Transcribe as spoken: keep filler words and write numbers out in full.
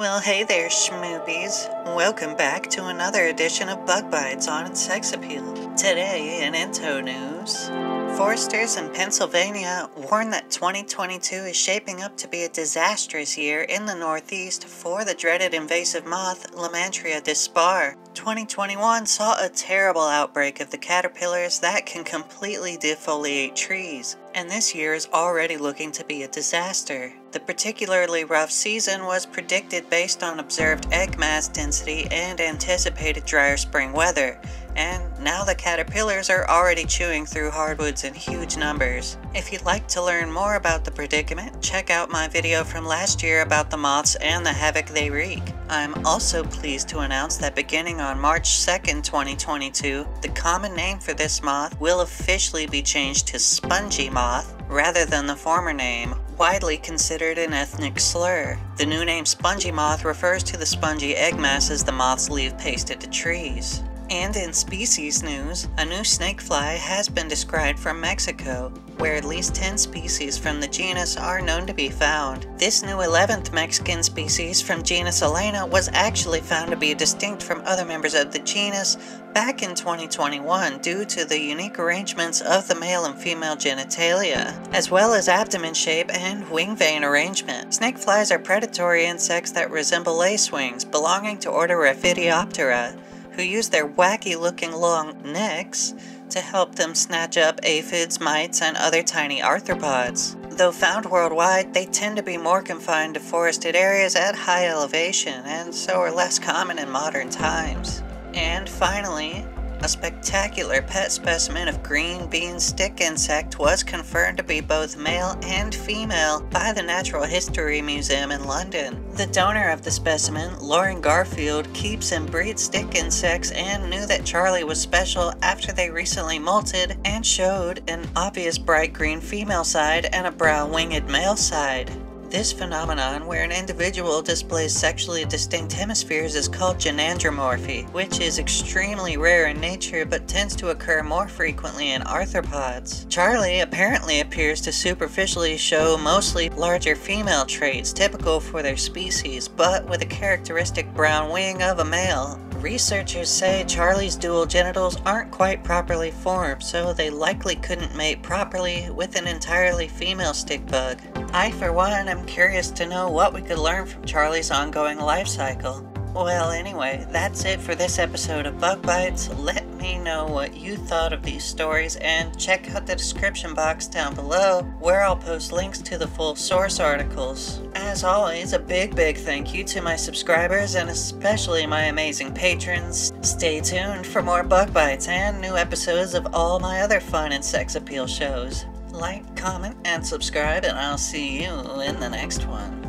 Well, hey there, schmoobies. Welcome back to another edition of Bug Bytes on Insectsappeal. Today in Into News, foresters in Pennsylvania warn that twenty twenty-two is shaping up to be a disastrous year in the Northeast for the dreaded invasive moth Lymantria dispar. twenty twenty-one saw a terrible outbreak of the caterpillars that can completely defoliate trees, and this year is already looking to be a disaster. The particularly rough season was predicted based on observed egg mass density and anticipated drier spring weather, and now the caterpillars are already chewing through hardwoods in huge numbers. If you'd like to learn more about the predicament, check out my video from last year about the moths and the havoc they wreak. I'm also pleased to announce that beginning on March second, twenty twenty-two, the common name for this moth will officially be changed to spongy moth rather than the former name, widely considered an ethnic slur. The new name spongy moth refers to the spongy egg masses the moths leave pasted to trees. And in species news, a new snakefly has been described from Mexico, where at least ten species from the genus are known to be found. This new eleventh Mexican species from genus Alena was actually found to be distinct from other members of the genus back in twenty twenty-one due to the unique arrangements of the male and female genitalia, as well as abdomen shape and wing vein arrangement. Snakeflies are predatory insects that resemble lacewings, belonging to order Raphidioptera, who use their wacky-looking long necks to help them snatch up aphids, mites, and other tiny arthropods. Though found worldwide, they tend to be more confined to forested areas at high elevation, and so are less common in modern times. And finally, a spectacular pet specimen of green bean stick insect was confirmed to be both male and female by the Natural History Museum in London. The donor of the specimen, Lauren Garfield, keeps and breeds stick insects and knew that Charlie was special after they recently molted and showed an obvious bright green female side and a brown-winged male side. This phenomenon, where an individual displays sexually distinct hemispheres, is called gynandromorphy, which is extremely rare in nature but tends to occur more frequently in arthropods. Charlie apparently appears to superficially show mostly larger female traits typical for their species, but with a characteristic brown wing of a male. Researchers say Charlie's dual genitals aren't quite properly formed, so they likely couldn't mate properly with an entirely female stick bug. I, for one, am curious to know what we could learn from Charlie's ongoing life cycle. Well, anyway, that's it for this episode of Bug Bytes. Let me know what you thought of these stories, and check out the description box down below where I'll post links to the full source articles. As always, a big, big thank you to my subscribers and especially my amazing patrons. Stay tuned for more Bug Bytes and new episodes of all my other fun and sex appeal shows. Like, comment, and subscribe, and I'll see you in the next one.